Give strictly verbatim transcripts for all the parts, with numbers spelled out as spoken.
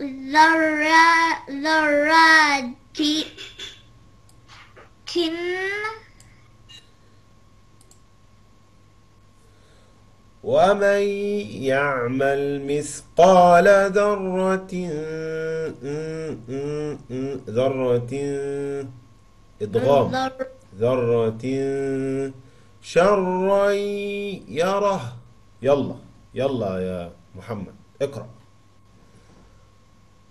ذرة ذرة ذرة ذرة ذرة. ومن يعمل مثقال ذرة ذرة إضغام ذرة شرا يره. يلا يلا يا محمد اقرأ.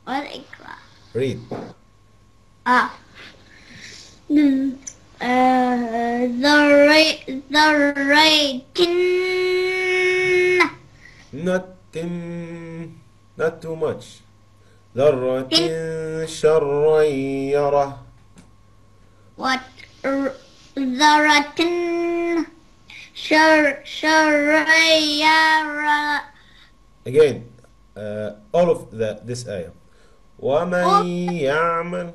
اقرأ read. آه ذرة ذرة. Not um, not too much. ذرة شرا يره. What ذرة شر شرا يره. Again, uh, all of the this ayah. ومن يعمل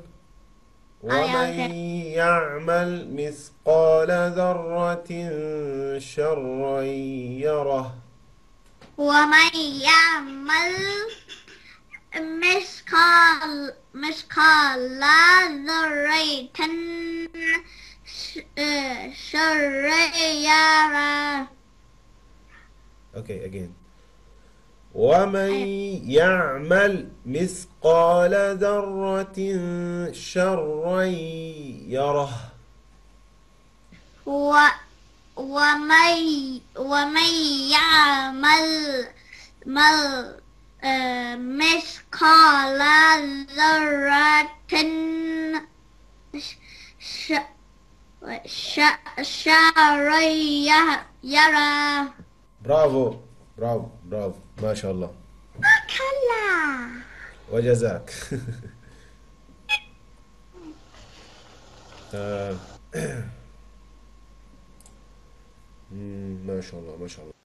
ومن يعمل مثقال ذرة شرا يره. ومن يعمل مثقال مثقال ذرة شرا يره. Okay, again. وَمَنْ يَعْمَلْ مِثْقَالَ ذَرَّةٍ شَرًّا يَرَهُ. وَمَنْ وَمَنْ يَعْمَلْ مِثْقَالَ ذَرَّةٍ شَرًّا يَرَهُ. برافو برافو برافو ما شاء الله. بارك الله وجزاك. ما شاء الله ما شاء الله.